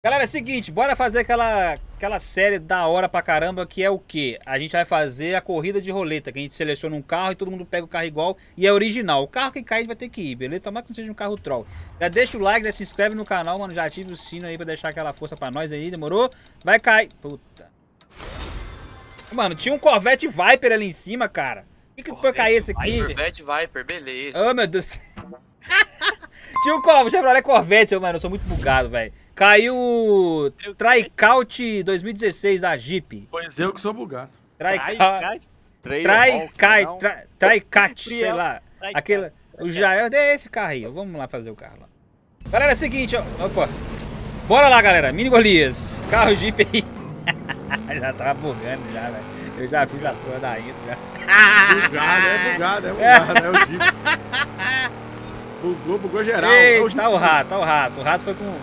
Galera, é o seguinte, bora fazer aquela série da hora pra caramba, que é o quê? A gente vai fazer a corrida de roleta, que a gente seleciona um carro e todo mundo pega o carro igual e é original. O carro que cair vai ter que ir, beleza? Tomara que não seja um carro troll. Já deixa o like, já se inscreve no canal, mano, já ativa o sino aí pra deixar aquela força pra nós aí, demorou? Vai cair. Puta. Mano, tinha um Corvette Viper ali em cima, cara. O que foi cair esse aqui? Corvette Viper, beleza. Oh, meu Deus. Tinha um Chevrolet Corvette, mano, eu sou muito bugado, velho. Caiu o TriCaut 2016 da Jeep. Pois eu que sou bugado. TriCaut, sei lá. Aquele, o Jael, é esse carro aí. Vamos lá fazer o carro lá. Galera, é o seguinte, ó. Opa. Bora lá, galera. Mini Golias. Carro Jeep aí. Já tava bugando já, velho. Eu já fiz a porra da intro já. Bugado. É o Jeep. Bugou geral. Eita, tá o rato, O rato foi com...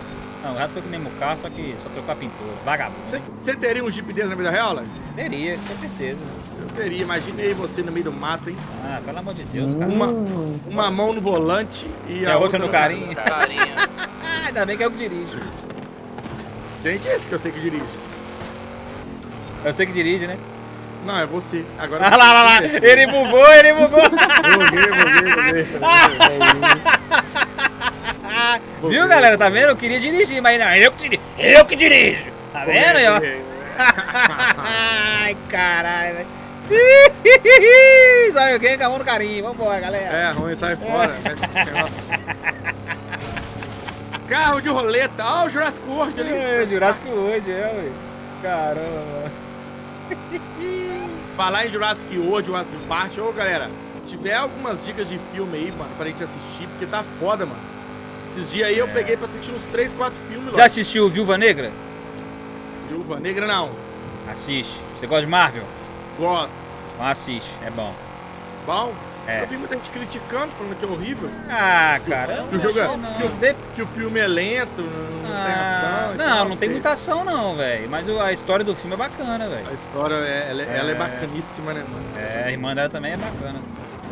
Não, o rato foi com o mesmo carro, só que só trocou a pintura. Vagabundo. Você teria um Jeep desse na vida real, Léo? Teria, com certeza. Eu teria. Imaginei você no meio do mato, hein? Ah, pelo amor de Deus, cara. Uma mão no volante e a outra no carinho. Ainda bem que é eu que dirijo. Gente, é esse que eu sei que dirige. Eu sei que dirige, né? Não, é você. Agora. Ah, lá. Ele bugou. Buguei. Viu, galera? Tá vendo? Eu queria dirigir, mas não, eu que dirijo. Tá vendo? Ai, caralho, velho. Sai alguém com a mão no carinho. Vambora, galera. É, ruim, sai fora. Carro de roleta. Ó, o Jurassic World ali. É, Jurassic World, velho. Caramba. Falar em Jurassic World, Jurassic Park. Ô, galera, tiver algumas dicas de filme aí, mano, pra gente assistir, porque tá foda, mano. Esses dias aí eu peguei pra assistir uns 3, 4 filmes. Você assistiu Viúva Negra? Viúva Negra não. Assiste. Você gosta de Marvel? Gosto. Então assiste, é bom. Bom? É. Eu vi muita gente criticando, falando que é horrível. Ah, cara. Que o filme é lento, não tem ação. Não tem muita ação não, velho. Mas a história do filme é bacana, velho. A história, ela é bacaníssima, né, mano? É, a irmã dela também é bacana.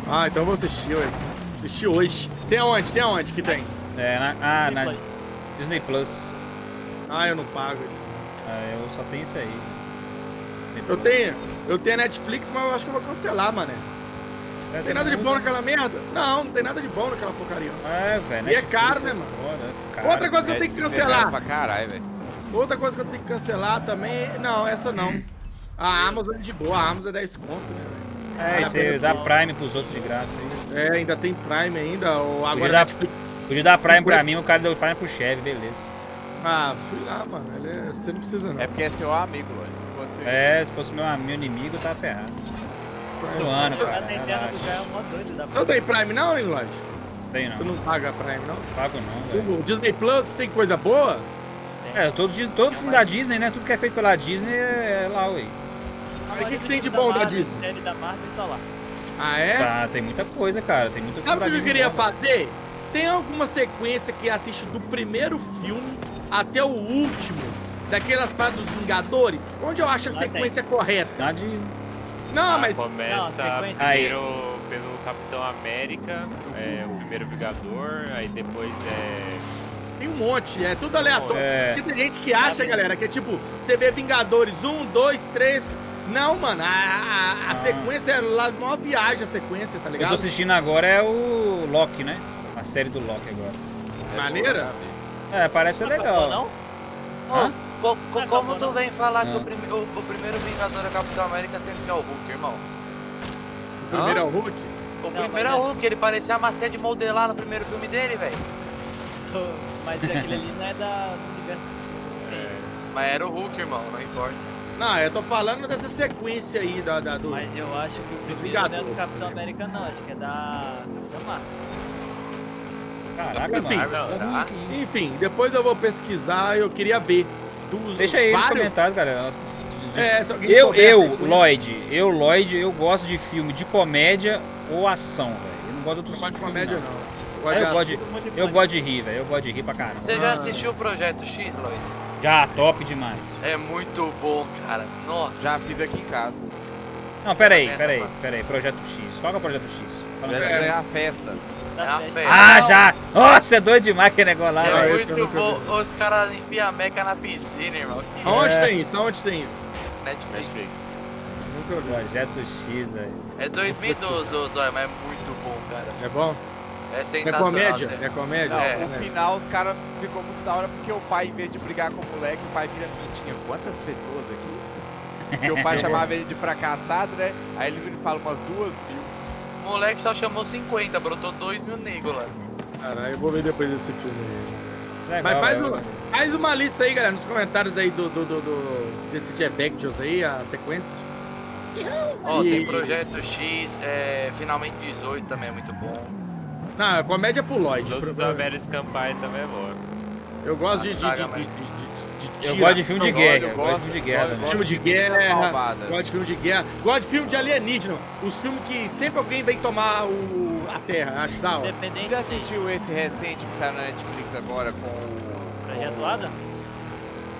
Ah, então eu vou assistir, velho. Assistir hoje. Tem aonde que tem? É, na Disney Plus. Ah, eu não pago isso. Ah, eu só tenho isso aí. Eu tenho a Netflix, mas eu acho que eu vou cancelar, mané. Não tem nada de bom naquela merda? Não tem nada de bom naquela porcaria. É, velho. E é caro, né, mano? Foda, outra coisa que eu tenho que cancelar. Pra caralho, velho. Outra coisa que eu tenho que cancelar também... Não, essa não. A Amazon é de boa. A Amazon é 10 conto, né, velho? É, isso aí dá Prime pros outros de graça aí. É, ainda tem Prime ainda. Ou agora Netflix... Podia dar Prime pra mim, o cara deu Prime pro chefe, beleza. Ah, fui lá, mano. Você não precisa, não. É porque é seu amigo, Luiz. Se fosse meu inimigo, eu tava ferrado. Zoando, cara. Você não tem Prime, não, Luiz? Tem, não. Você não paga Prime, não? Pago, não, velho. Disney Plus tem coisa boa? É, todo filme da Disney, né? Tudo que é feito pela Disney é lá, ué. O que tem de bom da Disney? A série da Marvel tá lá. Ah, é? Tá, tem muita coisa, cara. Tem muita coisa. Sabe o que eu queria fazer? Tem alguma sequência que assiste do primeiro filme até o último, daquelas paradas dos Vingadores? Onde eu acho a sequência correta? Não, mas... Começa pelo Capitão América, o primeiro Vingador, aí depois Tem um monte, é tudo aleatório. Porque tem gente que acha, galera, que é tipo, você vê Vingadores 1, 2, 3... Não, mano, a sequência é lá, maior viagem a sequência, tá ligado? Eu tô assistindo agora o Loki, né? A série do Loki agora. Maneira? É, parece legal. Não? Como tu vem falar que o primeiro Vingador da Capitão América sempre é o Hulk, irmão? O primeiro é o Hulk? O primeiro é o Hulk, ele parecia a macia de modelar no primeiro filme dele, velho. Mas aquele ali não é do universo. Mas era o Hulk, irmão, não importa. Não, eu tô falando dessa sequência aí do... Mas eu acho que o primeiro não é do Capitão América, não. Acho que é da Marvel. Caraca, enfim, enfim, depois eu vou pesquisar. Eu queria ver. Deixa aí nos comentários, galera. Lloyd, eu gosto de filme de comédia ou ação, velho. Eu não gosto de outros filmes. Comédia, não. Eu gosto de rir, velho. Eu gosto de rir pra caramba. Você já assistiu o Projeto X, Lloyd? Já, top demais. É muito bom, cara. Nossa, já fiz aqui em casa. Não, peraí. Projeto X. Qual que é o Projeto X? Projeto é a festa. Ah, já! Nossa, é doido demais aquele negócio lá. É muito bom. Os caras enfiam a meca na piscina, irmão. Onde tem isso? Onde tem isso? Netflix. Nunca vi. Projeto X, velho. É 2012, ô Zóio, mas é muito bom, cara. É bom? É sensacional. É comédia? Você... É comédia? Não, é. No final, os caras ficou muito da hora porque o pai, em vez de brigar com o moleque, o pai vira assim, tinha quantas pessoas aqui? Porque o pai chamava ele de fracassado, né? Aí ele fala umas 2.000. O moleque só chamou 50, brotou 2.000 negros lá. Caralho, eu vou ver depois desse filme aí. Mas faz uma lista aí, galera, nos comentários aí desse J-Back aí, a sequência. Ó, tem Projeto X, Finalmente 18 também é muito bom. Não, comédia pro Lloyd. Os Américas Campai também é bom. Eu gosto de eu gosto de filme de guerra. Eu gosto de filme de guerra. Filme de guerra. Gosto de filme de guerra. Gosto de filme de alienígena. Os filmes que sempre alguém vem tomar a Terra. Acho da hora. Você assistiu esse recente que saiu na Netflix agora com o... Projeto Adam?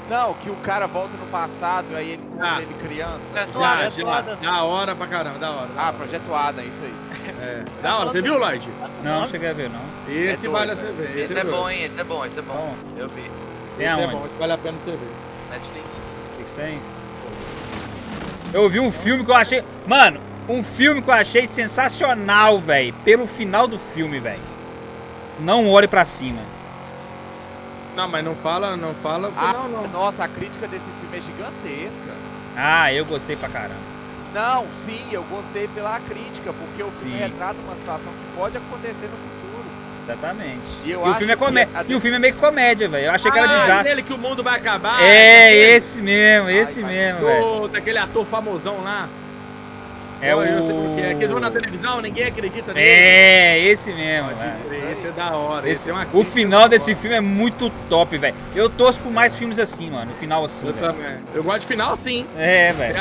Não, que o cara volta no passado e aí ele criança. Projeto Adam. Da hora pra caramba, da hora. Ah, Projeto Adam, isso aí. É, da hora, você viu, Lloyd? Não, não cheguei a ver, não. Esse vale a ver. Esse é bom, hein? Esse é bom, esse é bom. Eu vi. Esse é bom, vale a pena você ver. Netflix. O que tem? Eu vi um filme que eu achei... Mano, um filme que eu achei sensacional, velho. Pelo final do filme, velho. Não Olhe Pra Cima. Não, mas não fala o final, não. Nossa, a crítica desse filme é gigantesca. Ah, eu gostei pra caramba. Não, sim, eu gostei pela crítica, porque o filme retrata uma situação que pode acontecer no futuro. Exatamente. E o filme é meio comédia, velho. Eu achei que era desastre. Aquele que o mundo vai acabar. É, esse mesmo, esse mesmo, velho. Daquele ator famosão lá. É o... Eu sei porque é. Que eles vão na televisão, ninguém acredita nele. É, esse mesmo, velho. Esse é da hora. O final desse filme é muito top, velho. Eu torço por mais filmes assim, mano. O final assim, velho. Eu gosto de final assim. É, velho.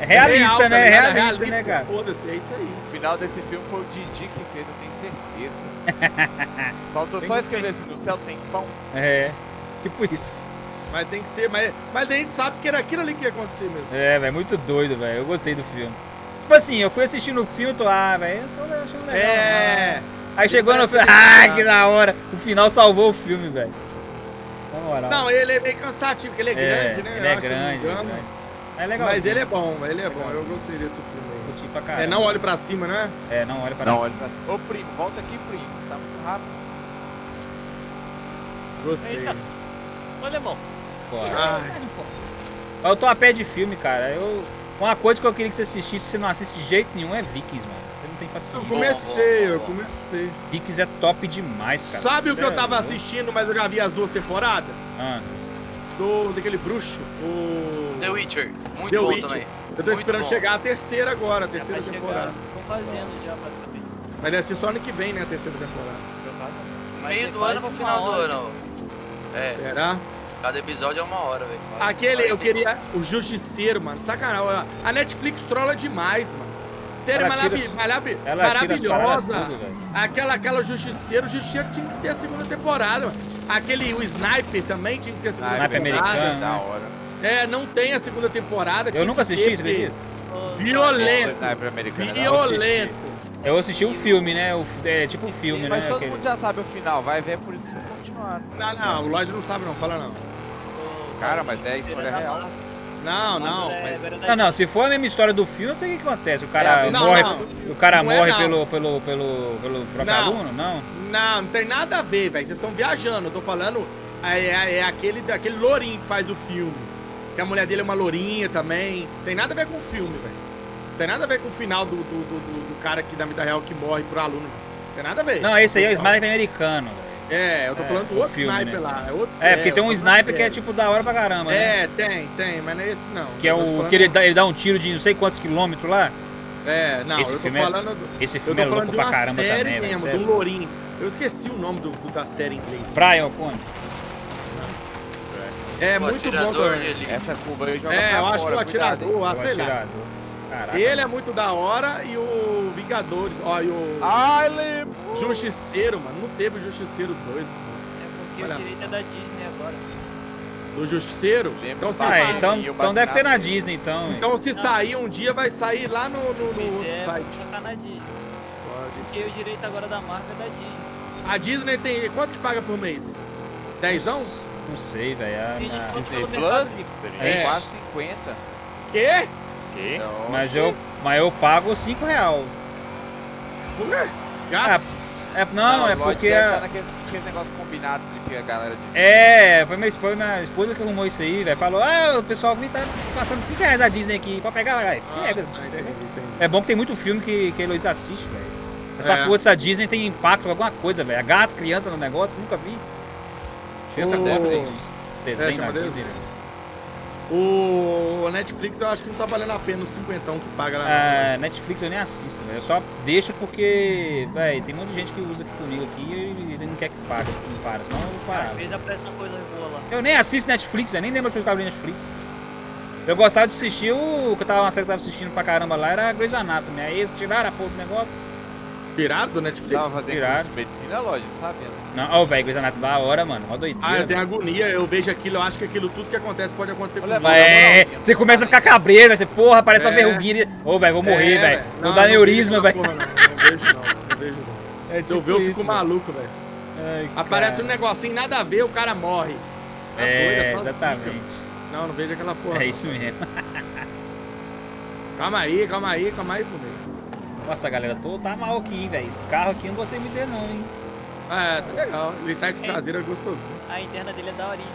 Realista, né? Realista, né, cara? Foda-se, é isso aí. O final desse filme foi o Didi que fez, eu tenho certeza. Faltou só escrever assim, no céu tem pão. É, tipo isso. Mas tem que ser, mas a gente sabe que era aquilo ali que ia acontecer mesmo. É, velho, muito doido, velho. Eu gostei do filme. Tipo assim, eu fui assistindo o filme, velho, eu tô achando legal. É. Aí chegou no filme, que da hora. O final salvou o filme, velho. Na moral. Não, ele é meio cansativo, porque ele é grande, né? Ele é grande, é legal. Mas ele é bom, Eu gostei desse filme aí. Curti pra caralho. É, Não Olhe Pra Cima, né? É, Não Olhe Pra Cima. Ô, primo, volta aqui, primo. Tá muito rápido. Gostei. Olha, irmão. Eu tô a pé de filme, cara. Uma coisa que eu queria que você assistisse, se você não assiste de jeito nenhum, é Vikings, mano. Você não tem paciência. Eu comecei. Vikings é top demais, cara. Sabe o que eu tava assistindo, mas eu já vi as 2 temporadas? Daquele bruxo, The Witcher. Muito bom também. Eu tô esperando chegar a terceira agora, a terceira temporada. Tô fazendo já, mas também. Mas deve ser só ano que vem, né, a terceira temporada. Meio do ano pro final do ano. É. Será? Cada episódio é 1 hora, velho. Eu queria o Justiceiro, mano. Sacanagem. A Netflix trola demais, mano. Série maravilhosa. Aquela Justiceiro. O Justiceiro tinha que ter a 2ª temporada, mano. O Sniper também tinha que ter a 2ª temporada. Sniper Americano. Da hora. É, não tem a 2ª temporada. Eu nunca assisti isso, acredito. Violento. Violento. Eu assisti o filme, né? É tipo um filme, né? Mas todo mundo já sabe o final. Vai ver, por isso que não continuaram. Não. O Lloyd não sabe, não. Fala, não. Cara, mas é história real. Não. Não. Se for a mesma história do filme, não sei o que acontece. O cara morre, o cara morre pelo próprio aluno, não? Não, não tem nada a ver, velho. Vocês estão viajando. Eu tô falando... É aquele lourinho que faz o filme. Que a mulher dele é uma lourinha também. Tem nada a ver com o filme, velho. Tem nada a ver com o final do cara aqui da vida real que morre pro aluno. Tem nada a ver. Não, esse aí é o Sniper Americano. Eu tô falando do outro filme, Sniper, né? Lá. Porque tem um Sniper que é tipo da hora pra caramba, né? Tem, mas não é esse não. Que é o que ele dá um tiro de não sei quantos quilômetros lá. Esse filme é louco pra caramba também, velho. Do lourinho. Eu esqueci o nome da série em inglês. Brian O'Connor. É muito bom. Essa Cuba aí joga pra fora. Eu acho que o atirador, sei lá. Caraca. Ele é muito da hora e o Vingadores, o Justiceiro, mano, não teve o Justiceiro 2, mano. É porque o direito é da Disney agora. Do Justiceiro? Então deve ter na Disney, então. Então se sair um dia, vai sair lá no site. Vai ficar na Disney. Pode porque o direito agora da Marvel é da Disney. A Disney tem... Quanto que paga por mês? 10ão? Não sei, velho. A Disney Plus? É quase 50. Quê? Quê? Não, mas eu pago 5 real. Por quê? Gato? Não, é porque... Tá naquele negócio combinado de que a galera... De... É, foi minha esposa que arrumou isso aí, velho. Falou, ah, o pessoal me tá passando 5 reais a Disney aqui. Pode pegar, velho. É bom que tem muito filme que a Heloísa assiste, velho. Essa porra dessa Disney tem impacto em alguma coisa, velho. Agarra as crianças no negócio, nunca vi. Essa gosta de desenho da Disney. O Netflix eu acho que não tá valendo a pena os 50ão que paga lá. Ah, Netflix eu nem assisto, velho. Eu só deixo porque, velho, tem um monte de gente que usa aqui comigo aqui e não quer que pague, não para, senão eu vou parar. Às vezes aparece uma coisa boa lá. Eu nem assisto Netflix, velho, nem lembro de eu abrir Netflix. Eu gostava de assistir uma série que eu tava assistindo pra caramba lá, era Grey's Anatomy. Aí eles tiraram a porra do negócio. Pirado do Netflix? Tava fazendo medicina, lógico, não sabia, né? Não, velho, Grey's Anatomy da hora, mano. Ó, doideira. Ah, eu tenho agonia, eu vejo aquilo, eu acho que aquilo tudo que acontece pode acontecer comigo. É, você começa a ficar cabreiro, você, porra, parece uma verruguinha. Ô, velho, vou morrer, velho. Vou dar aneurisma, velho. Não vejo não. É tipo eu ver, eu fico maluco, velho. Aparece um negocinho, nada a ver, o cara morre. É, exatamente. Não vejo aquela porra. É isso mesmo. Calma aí, fumei. Nossa, galera, tá mal aqui, velho. Esse carro aqui eu não gostei muito dele, não, hein. Ah, tá legal. Ele sai de traseiro, é gostosinho. A interna dele é daorinha.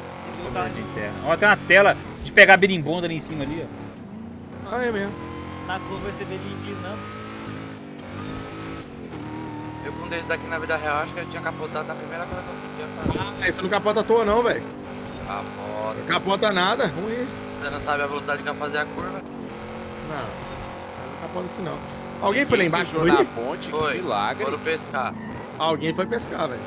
Ó, tem uma tela de pegar birimbonda ali em cima, ali, ó. Ah, é mesmo. Na curva você vê ele inclinando. Eu, quando esse daqui na vida real, acho que ele tinha capotado na primeira coisa que eu podia fazer. Ah, isso não capota à toa, não, velho. Capota. Não capota nada, ruim. Você não sabe a velocidade que vai fazer a curva? Não capota isso, não. Alguém foi lá embaixo? Foi na ponte, que milagre. Foram pescar. Alguém foi pescar, velho.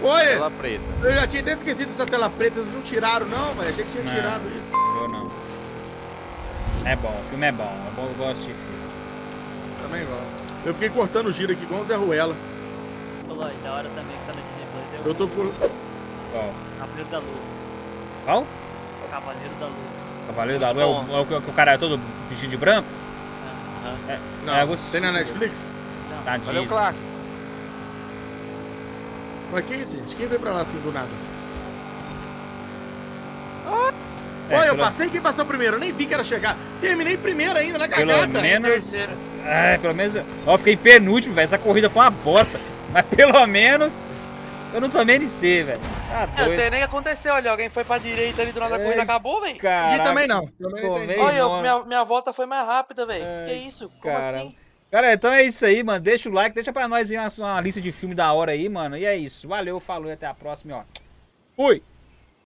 Oi! Tela preta. Eu já tinha até esquecido essa tela preta. Eles não tiraram, não, velho. Achei que tinha tirado isso. Eu não. É bom, o filme é bom. Eu gosto de filme. Também gosto. Eu fiquei cortando o giro aqui, igual o Zé Ruela. Olá, e da hora também que tá na Disney Plus. Eu tô por... Qual? Cavaleiro da Lua. Qual? Cavaleiro da Lua. Cavaleiro da Lua é o cara é todo vestido de branco? É, não, tem na Netflix? Não. Tá Disney. Valeu, Clark. Mas que isso, gente? Quem veio pra lá assim do nada? Olha, eu passei, quem passou primeiro? Eu nem vi que era chegar. Terminei primeiro ainda na cagada. Pelo menos... Ó, eu fiquei penúltimo, velho. Essa corrida foi uma bosta. Mas pelo menos... Eu não tomei NC, velho. Ah, não sei nem o que aconteceu ali. Alguém foi pra direita ali do lado da corrida, acabou, velho. Gente, também não. Olha, minha volta foi mais rápida, velho. Que isso? Como assim? Cara, então é isso aí, mano. Deixa o like, deixa pra nós aí uma lista de filme da hora aí, mano. E é isso. Valeu, falou e até a próxima, ó. Fui!